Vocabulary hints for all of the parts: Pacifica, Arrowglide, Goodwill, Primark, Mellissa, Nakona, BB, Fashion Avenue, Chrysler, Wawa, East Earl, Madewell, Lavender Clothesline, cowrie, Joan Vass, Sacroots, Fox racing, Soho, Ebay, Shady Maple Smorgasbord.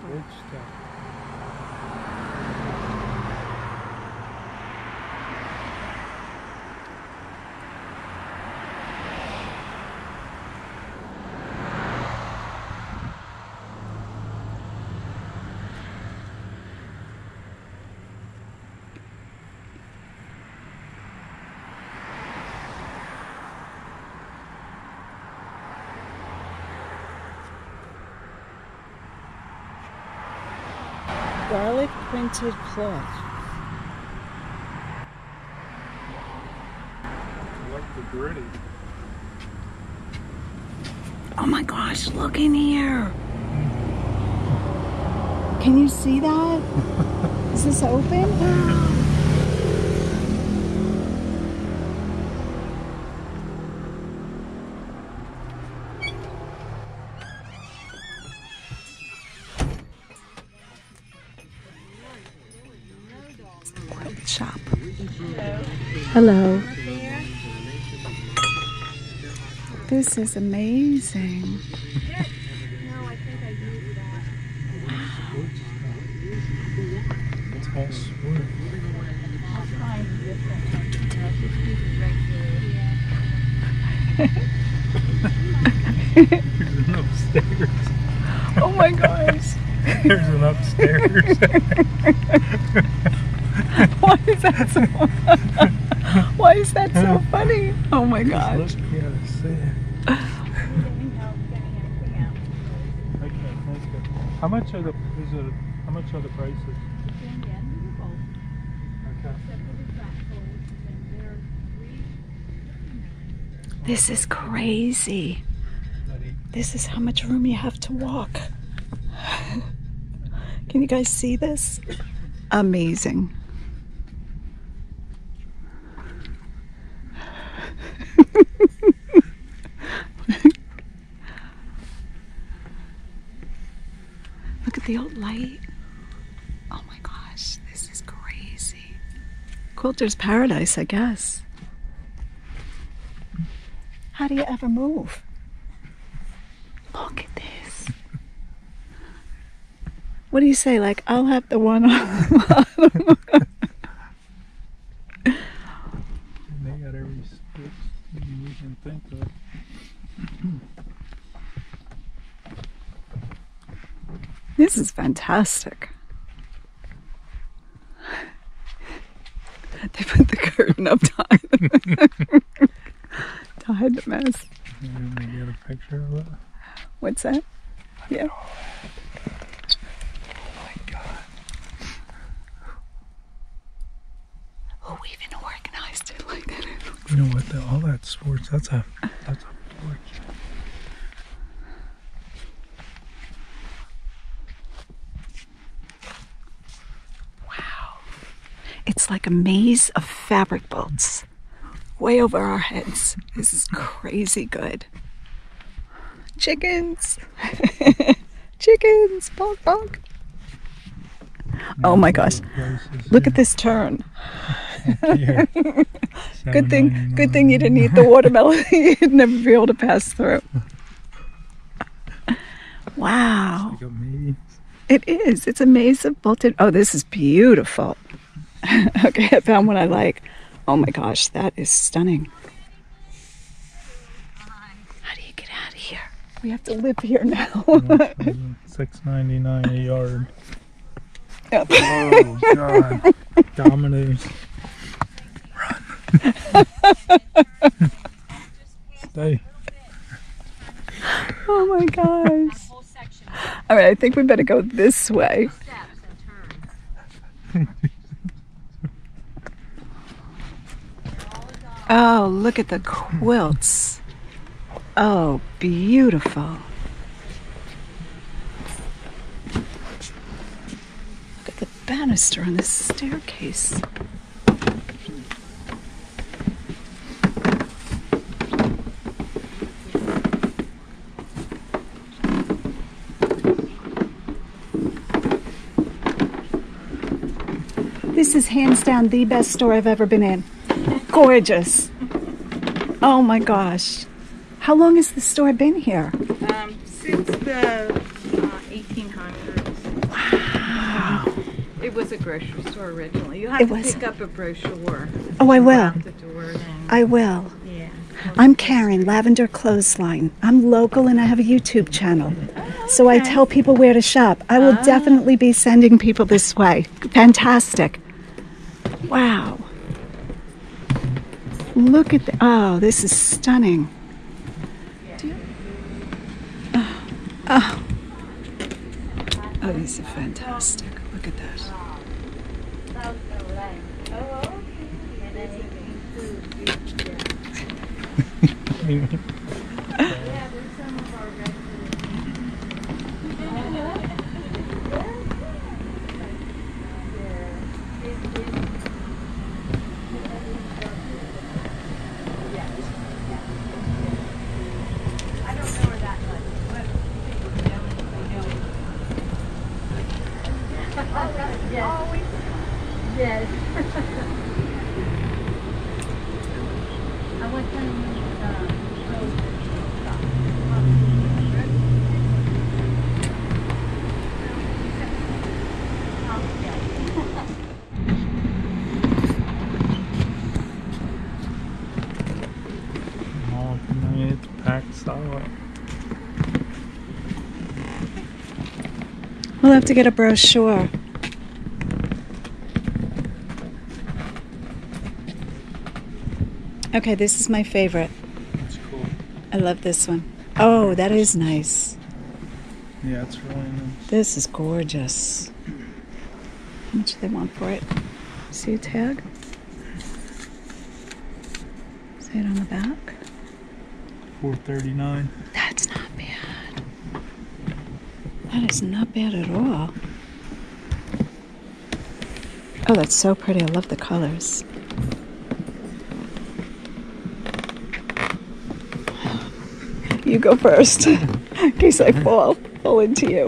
Temple. Bridge Temple. Garlic printed cloth. I like the gritty. Oh my gosh, look in here. Can you see that? Is this open? Shop. Hello. Hello. This is amazing. No, I think I used that. There's an upstairs. Oh my gosh. There's an upstairs. Why is that so? Why is that so funny? Oh my God! Look here, see it. Okay, that's good. How much are the? Is it? How much are the prices? Okay. This is crazy. This is how much room you have to walk. Can you guys see this? Amazing. Look at the old light. Oh my gosh, this is crazy. Quilter's paradise, I guess. How do you ever move? Look at this. What do you say, like, I'll have the one on. This is fantastic. They put the curtain up tied to hide the mess. You want to get a picture of it? What's that? Yeah. Oh my God. Who even organized it like that? You know what? All that sports, that's a porch. It's like a maze of fabric bolts, way over our heads. This is crazy good. Chickens, chickens, bonk, bonk. Oh my gosh! Look at this turn. good thing you didn't eat the watermelon. You'd never be able to pass through. Wow. It's like a maze. It is. It's a maze of bolted. Oh, this is beautiful. Okay, I found what I like. Oh my gosh, that is stunning. How do you get out of here? We have to live here now. $6.99 a yard. Oh, oh God. Dominoes. Run. Stay. Oh my gosh. All right, I think we better go this way. Oh, look at the quilts. Oh, beautiful. Look at the banister on this staircase. This is hands down the best store I've ever been in. Gorgeous. Oh my gosh. How long has the store been here? Since the 1800s. It was a grocery store originally. You have it to pick up a brochure. Oh, I will. I will. Yeah. I'm Karen, Lavender Clothesline. I'm local and I have a YouTube channel. Oh, okay. So I tell people where to shop. I will definitely be sending people this way. Fantastic. Wow. Look at the, oh, this is stunning. Oh, oh. Oh, these are fantastic. Look at that. We'll have to get a brochure. Okay, this is my favorite. That's cool. I love this one. Oh, that is nice. Yeah, it's really nice. This is gorgeous. How much do they want for it? See a tag? Is it on the back? $4.39. That's not bad. That is not bad at all. Oh, that's so pretty. I love the colors. You go first, in case I fall into you.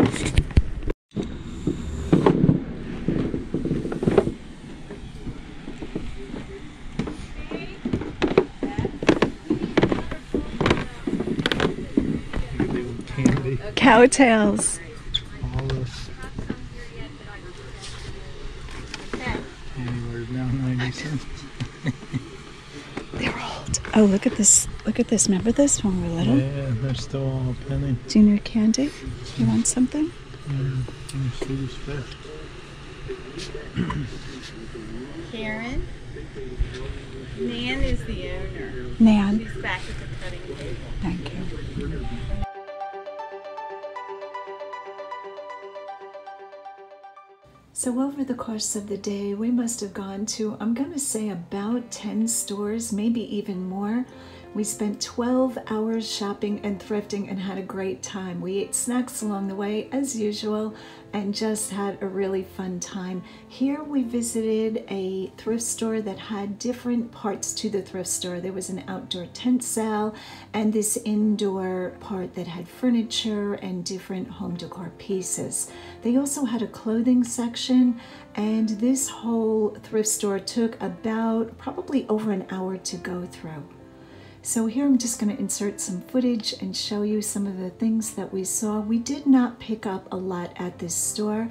Cowtails. All this. Anywhere now 90 cents. They're old. Oh, look at this. Look at this. Remember this when we were little? Yeah, they're still all a penny. Junior candy? You want something? Yeah, Karen? Nan is the owner. Nan. She's back at the cutting table. Thank you. So over the course of the day, we must have gone to, I'm going to say about 10 stores, maybe even more. We spent 12 hours shopping and thrifting and had a great time. We ate snacks along the way, as usual, and just had a really fun time. Here we visited a thrift store that had different parts to the thrift store. There was an outdoor tent sale and this indoor part that had furniture and different home decor pieces. They also had a clothing section, and this whole thrift store took about probably over an hour to go through. So here I'm just going to insert some footage and show you some of the things that we saw. We did not pick up a lot at this store,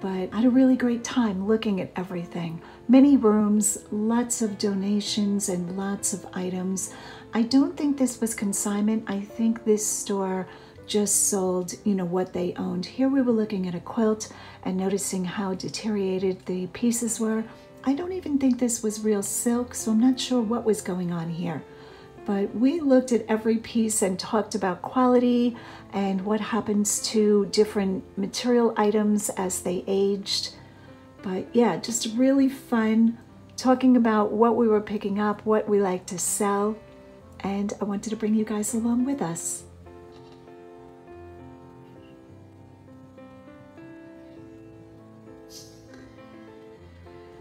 but I had a really great time looking at everything. Many rooms, lots of donations, and lots of items. I don't think this was consignment. I think this store just sold, you know, what they owned. Here we were looking at a quilt and noticing how deteriorated the pieces were. I don't even think this was real silk, so I'm not sure what was going on here. But we looked at every piece and talked about quality and what happens to different material items as they aged. But yeah, just really fun talking about what we were picking up, what we like to sell, and I wanted to bring you guys along with us.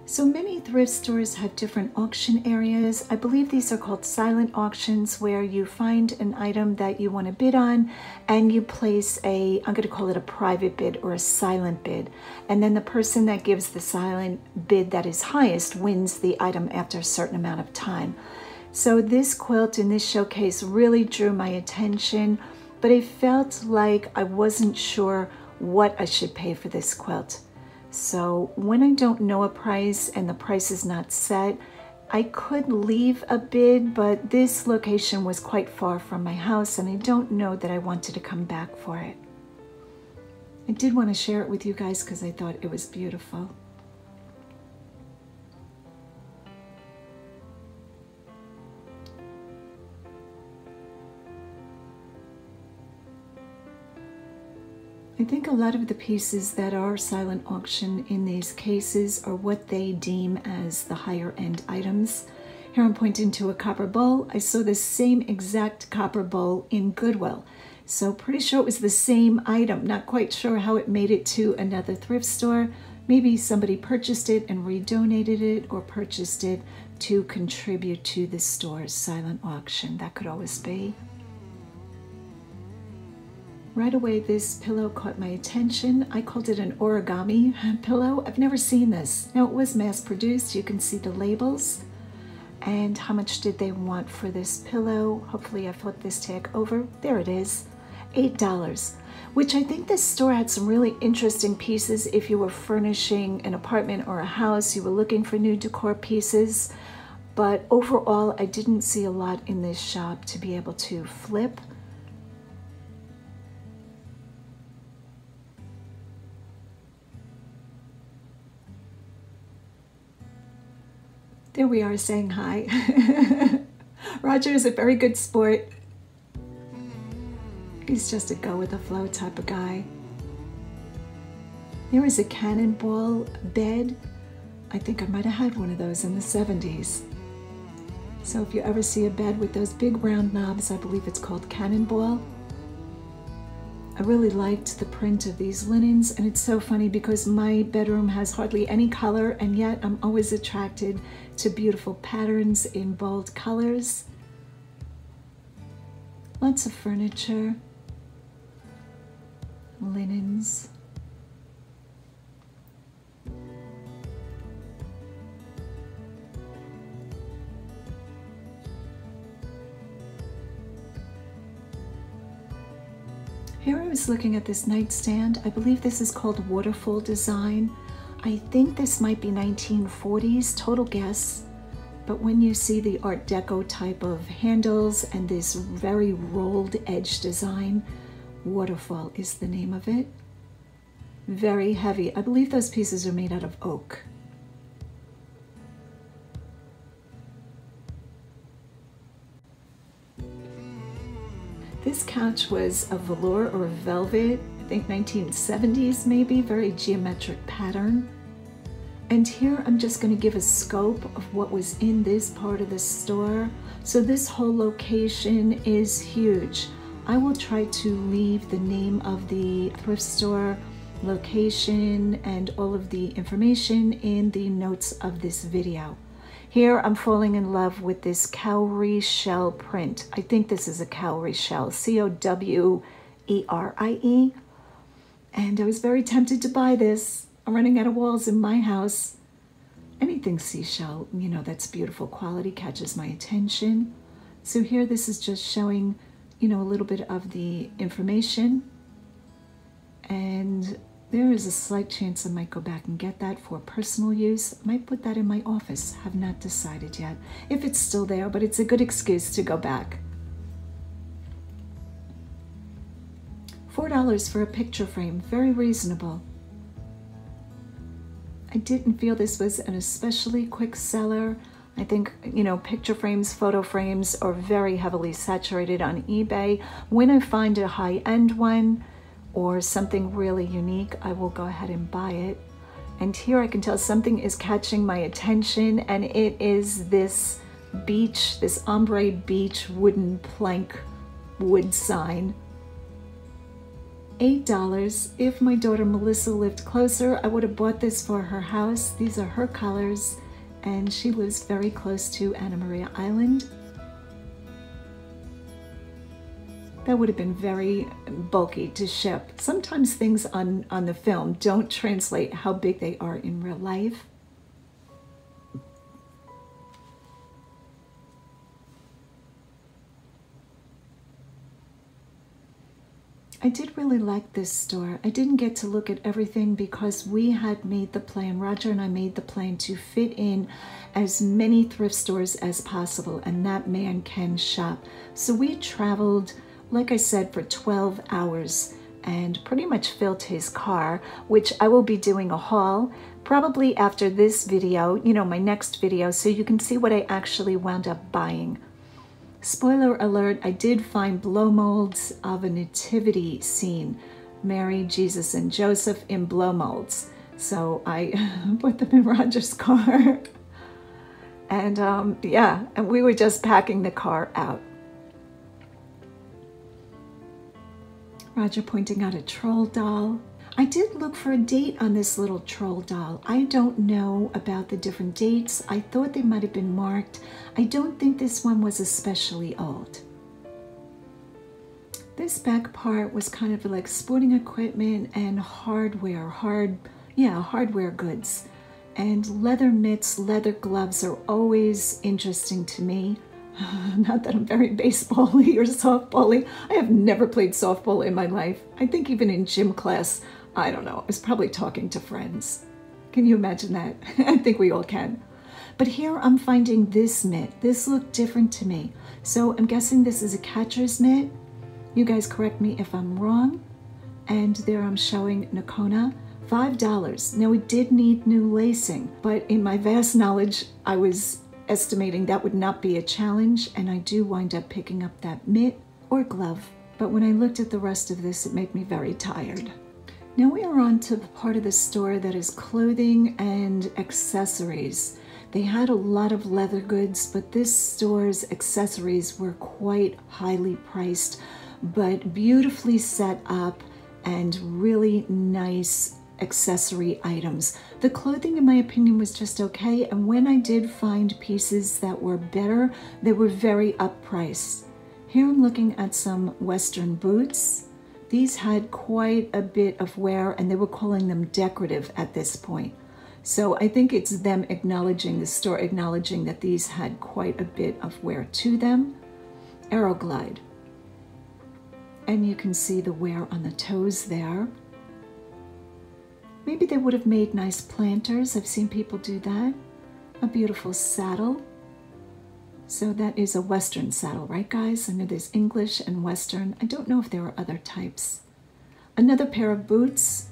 So many thrift stores have different auction areas. I believe these are called silent auctions, where you find an item that you want to bid on and you place a, I'm going to call it a private bid or a silent bid. And then the person that gives the silent bid that is highest wins the item after a certain amount of time. So this quilt in this showcase really drew my attention, but it felt like I wasn't sure what I should pay for this quilt. So when I don't know a price and the price is not set, I could leave a bid, but this location was quite far from my house and I don't know that I wanted to come back for it. I did want to share it with you guys because I thought it was beautiful. I think a lot of the pieces that are silent auction in these cases are what they deem as the higher end items. Here I'm pointing to a copper bowl. I saw the same exact copper bowl in Goodwill. So pretty sure it was the same item. Not quite sure how it made it to another thrift store. Maybe somebody purchased it and redonated it, or purchased it to contribute to the store's silent auction. That could always be. Right away, this pillow caught my attention. I called it an origami pillow. I've never seen this. Now, it was mass-produced. You can see the labels. And how much did they want for this pillow? Hopefully, I flipped this tag over. There it is, $8, which I think this store had some really interesting pieces. If you were furnishing an apartment or a house, you were looking for new decor pieces. But overall, I didn't see a lot in this shop to be able to flip. There we are saying hi. Roger is a very good sport. He's just a go with the flow type of guy. There is a cannonball bed. I think I might have had one of those in the 70s. So if you ever see a bed with those big round knobs, I believe it's called cannonball. I really liked the print of these linens, and it's so funny because my bedroom has hardly any color, and yet I'm always attracted to beautiful patterns in bold colors. Lots of furniture, linens. Here I was looking at this nightstand. I believe this is called waterfall design. I think this might be 1940s, total guess. But when you see the Art Deco type of handles and this very rolled edge design, waterfall is the name of it. Very heavy. I believe those pieces are made out of oak. This couch was a velour or velvet, I think 1970s maybe, very geometric pattern. And here I'm just going to give a scope of what was in this part of the store. So this whole location is huge. I will try to leave the name of the thrift store, location, and all of the information in the notes of this video. Here I'm falling in love with this cowrie shell print. I think this is a cowrie shell, C-O-W-E-R-I-E. And I was very tempted to buy this. I'm running out of walls in my house. Anything seashell, you know, that's beautiful quality catches my attention. So here this is just showing, you know, a little bit of the information. And there is a slight chance I might go back and get that for personal use. I might put that in my office. Have not decided yet if it's still there, but it's a good excuse to go back. $4 for a picture frame, very reasonable. I didn't feel this was an especially quick seller. I think, you know, picture frames, photo frames are very heavily saturated on eBay. When I find a high-end one, or something really unique, I will go ahead and buy it. And here I can tell something is catching my attention, and it is this beach, this ombre beach wooden plank wood sign. $8. If my daughter Mellissa lived closer, I would have bought this for her house. These are her colors, and she lives very close to Anna Maria Island. That would have been very bulky to ship. Sometimes things on the film don't translate how big they are in real life. I did really like this store. I didn't get to look at everything because we had made the plan, Roger and I made the plan to fit in as many thrift stores as possible, and that man can shop. So we traveled, like I said, for 12 hours and pretty much filled his car, which I will be doing a haul probably after this video, you know, my next video, so you can see what I actually wound up buying. Spoiler alert, I did find blow molds of a nativity scene, Mary, Jesus, and Joseph in blow molds. So I put them in Roger's car. And yeah, and we were just packing the car out. Roger pointing out a troll doll. I did look for a date on this little troll doll. I don't know about the different dates. I thought they might have been marked. I don't think this one was especially old. This back part was kind of like sporting equipment and hardware, hardware goods. And leather mitts, leather gloves are always interesting to me. Not that I'm very baseball-y or softball-y. I have never played softball in my life. I think even in gym class, I don't know, I was probably talking to friends. Can you imagine that? I think we all can. But here I'm finding this mitt. This looked different to me. So I'm guessing this is a catcher's mitt. You guys correct me if I'm wrong. And there I'm showing Nakona. $5. Now we did need new lacing, but in my vast knowledge, I was estimating that would not be a challenge, and I do wind up picking up that mitt or glove. But when I looked at the rest of this, it made me very tired. Now we are on to the part of the store that is clothing and accessories. They had a lot of leather goods, but this store's accessories were quite highly priced, but beautifully set up and really nice accessory items. The clothing, in my opinion, was just okay, and when I did find pieces that were better, they were very uppriced. Here I'm looking at some Western boots. These had quite a bit of wear, and they were calling them decorative at this point. So I think it's them acknowledging, the store acknowledging that these had quite a bit of wear to them. Arrowglide. And you can see the wear on the toes there. Maybe they would have made nice planters. I've seen people do that. A beautiful saddle. So that is a Western saddle, right guys? I know there's English and Western. I don't know if there are other types. Another pair of boots.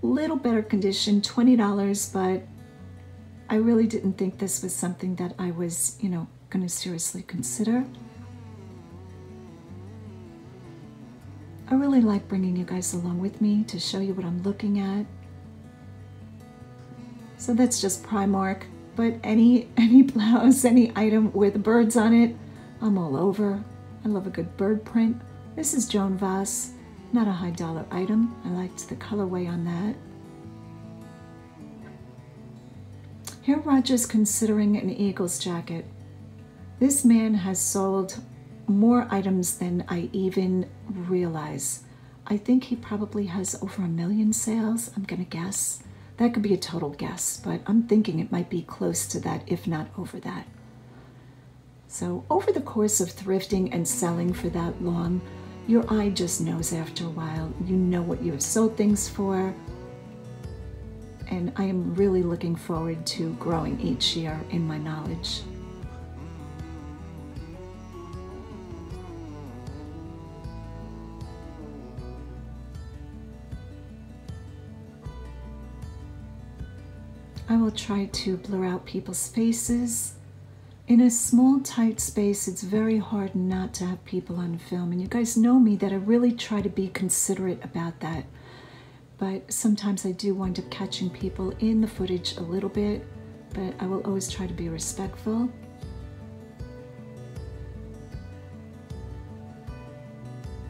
Little better condition, $20, but I really didn't think this was something that I was, you know, gonna seriously consider. I really like bringing you guys along with me to show you what I'm looking at. So that's just Primark, but any blouse, any item with birds on it, I'm all over. I love a good bird print. This is Joan Vass, not a high dollar item. I liked the colorway on that. Here Roger's considering an Eagles jacket. This man has sold more items than I even realize. I think he probably has over 1 million sales, I'm gonna guess. That could be a total guess, but I'm thinking it might be close to that, if not over that. So over the course of thrifting and selling for that long, your eye just knows after a while. You know what you have sold things for. And I am really looking forward to growing each year in my knowledge. I will try to blur out people's faces. In a small, tight space, it's very hard not to have people on film. And you guys know me that I really try to be considerate about that. But sometimes I do wind up catching people in the footage a little bit, but I will always try to be respectful.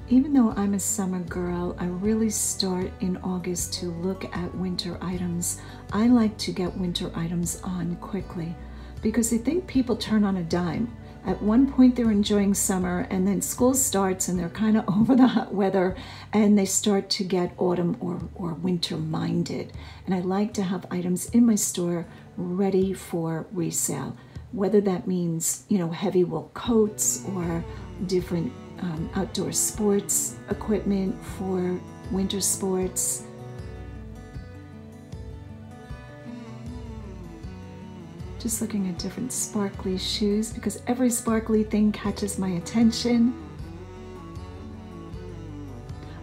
Even though I'm a summer girl, I really start in August to look at winter items. I like to get winter items on quickly because I think people turn on a dime. At one point they're enjoying summer, and then school starts and they're kind of over the hot weather and they start to get autumn or winter minded. And I like to have items in my store ready for resale, whether that means, you know, heavy wool coats or different outdoor sports equipment for winter sports. Just looking at different sparkly shoes because every sparkly thing catches my attention.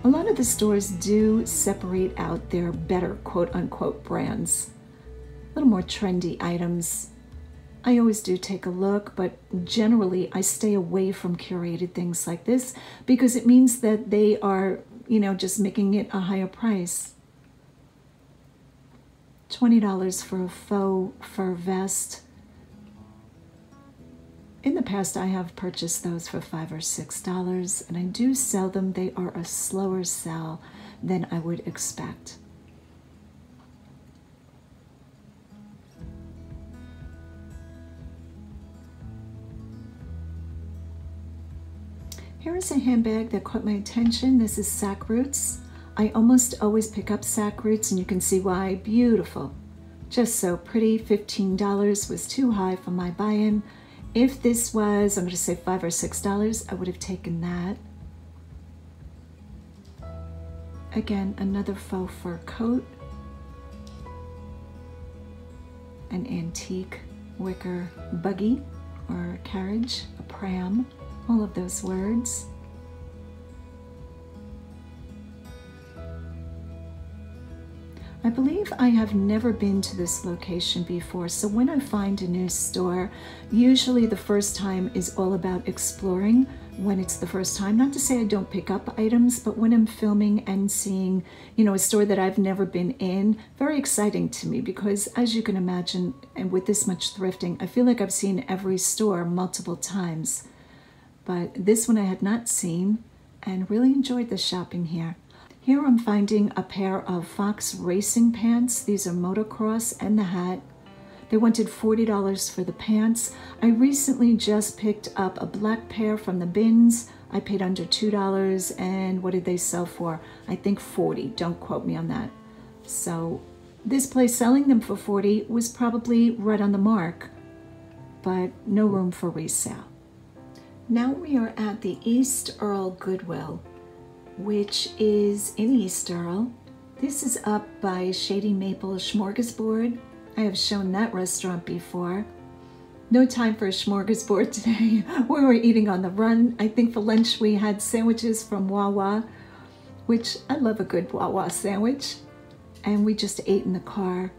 A lot of the stores do separate out their better quote-unquote brands, a little more trendy items. I always do take a look, but generally I stay away from curated things like this because it means that they are, you know, just making it a higher price. $20 for a faux fur vest. In the past, I have purchased those for $5 or $6, and I do sell them. They are a slower sell than I would expect. Here is a handbag that caught my attention. This is Sacroots. I almost always pick up Sacroots, and you can see why. Beautiful. Just so pretty. $15 was too high for my buy-in. If this was, I'm going to say $5 or $6, I would have taken that. Again, another faux fur coat. An antique wicker buggy or carriage, a pram. All of those words. I believe I have never been to this location before, so when I find a new store, usually the first time is all about exploring when it's the first time. Not to say I don't pick up items, but when I'm filming and seeing, you know, a store that I've never been in, very exciting to me because, as you can imagine, and with this much thrifting, I feel like I've seen every store multiple times. But this one I had not seen and really enjoyed the shopping here. Here I'm finding a pair of Fox racing pants. These are motocross, and the hat. They wanted $40 for the pants. I recently just picked up a black pair from the bins. I paid under $2, and what did they sell for? I think $40, don't quote me on that. So this place selling them for $40 was probably right on the mark, but no room for resale. Now we are at the East Earl Goodwill, which is in East Earl. This is up by Shady Maple Smorgasbord. I have shown that restaurant before. No time for a smorgasbord today. We were eating on the run. I think for lunch we had sandwiches from Wawa, which I love a good Wawa sandwich. And we just ate in the car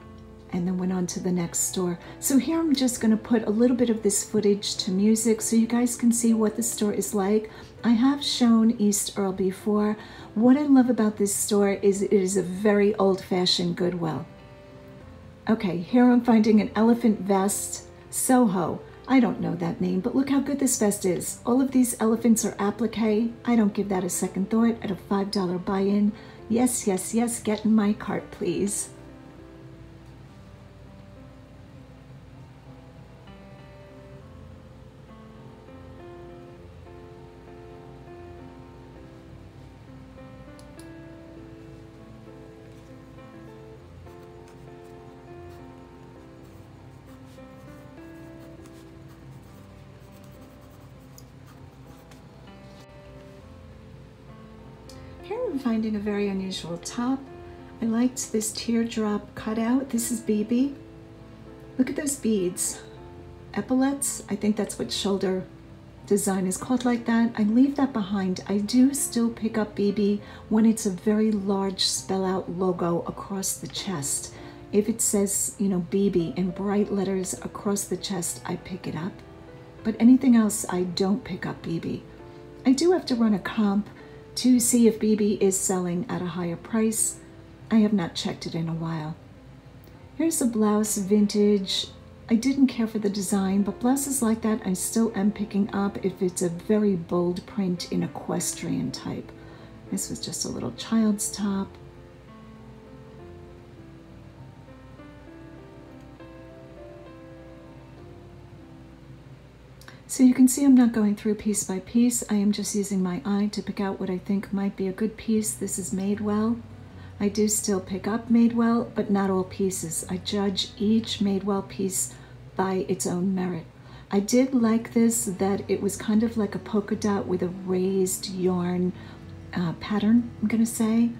and then went on to the next store. So here I'm just gonna put a little bit of this footage to music so you guys can see what the store is like. I have shown East Earl before. What I love about this store is it is a very old-fashioned Goodwill. Okay, here I'm finding an elephant vest, Soho. I don't know that name, but look how good this vest is. All of these elephants are applique. I don't give that a second thought at a $5 buy-in. Yes, yes, yes, get in my cart, please. Here I'm finding a very unusual top. I liked this teardrop cutout. This is BB. Look at those beads. Epaulets, I think that's what shoulder design is called like that. I leave that behind. I do still pick up BB when it's a very large spell out logo across the chest. If it says, you know, BB in bright letters across the chest, I pick it up. But anything else, I don't pick up BB. I do have to run a comp to see if BB is selling at a higher price. I have not checked it in a while. Here's a blouse, vintage. I didn't care for the design, but blouses like that I still am picking up if it's a very bold print in equestrian type. This was just a little child's top. So you can see I'm not going through piece by piece. I am just using my eye to pick out what I think might be a good piece. This is Madewell. I do still pick up Madewell, but not all pieces. I judge each Madewell piece by its own merit. I did like this, that it was kind of like a polka dot with a raised yarn pattern, I'm gonna say.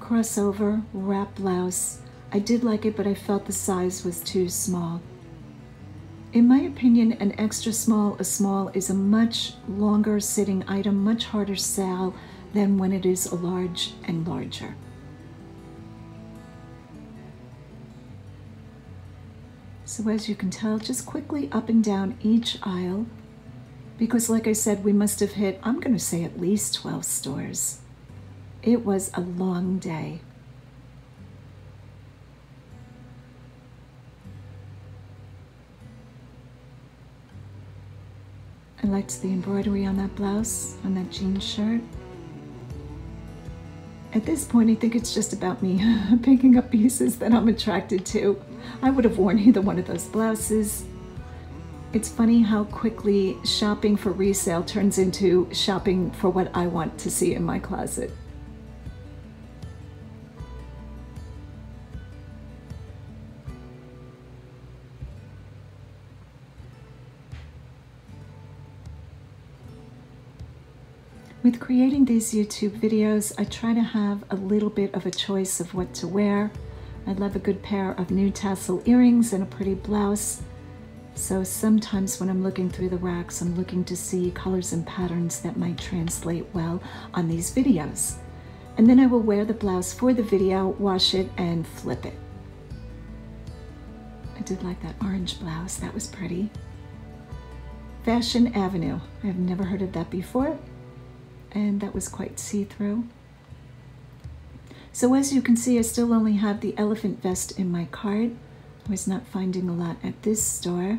Crossover, wrap blouse. I did like it, but I felt the size was too small. In my opinion, an extra small, a small, is a much longer sitting item, much harder sell than when it is a large and larger. So as you can tell, just quickly up and down each aisle, because like I said, we must have hit, I'm going to say, at least 12 stores. It was a long day. I liked the embroidery on that blouse, on that jean shirt. At this point, I think it's just about me picking up pieces that I'm attracted to. I would have worn either one of those blouses. It's funny how quickly shopping for resale turns into shopping for what I want to see in my closet. With creating these YouTube videos, I try to have a little bit of a choice of what to wear. I love a good pair of new tassel earrings and a pretty blouse. So sometimes when I'm looking through the racks, I'm looking to see colors and patterns that might translate well on these videos. And then I will wear the blouse for the video, wash it, and flip it. I did like that orange blouse, that was pretty. Fashion Avenue, I've never heard of that before. And that was quite see-through. So as you can see, I still only have the elephant vest in my cart. I was not finding a lot at this store.